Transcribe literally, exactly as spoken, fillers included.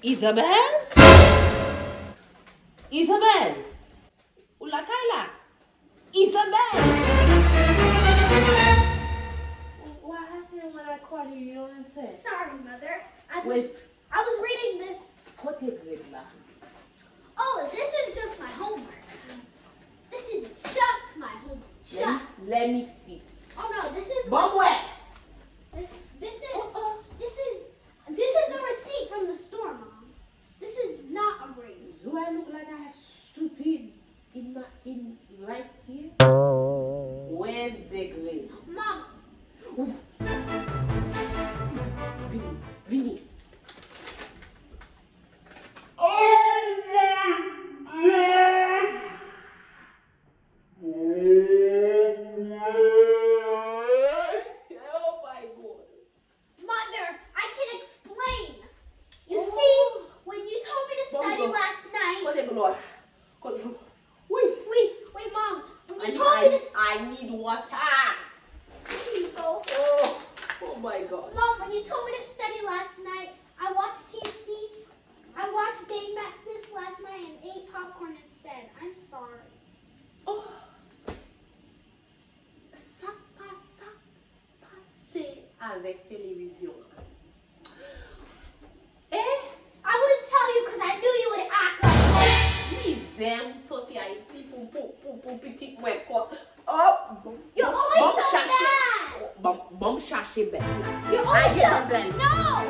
Isabel? Isabel? Ula Kayla? Isabel? What happened when I called you? You know what I'm saying? Sorry, Mother. I was, Wait. I was reading this. What did you read about? Oh, this is just my homework. This is just my homework. Just. Let, me, let me see. Oh no, this is. Bomb wet. This, this is. Uh-oh. This is. This is the receipt from the store, Mom. This is not a raise. Do I look like I have stupid in my in right here? Where's the grade? Mom. Vinny, Vinny. Avec télévision. Eh? I wouldn't tell you because I knew you would act like this. J'aime sauter Haïti pour pour pour pour petit moi quoi. Oh, you're always so bad. Bon bon chercher bête. You're always so bad. No.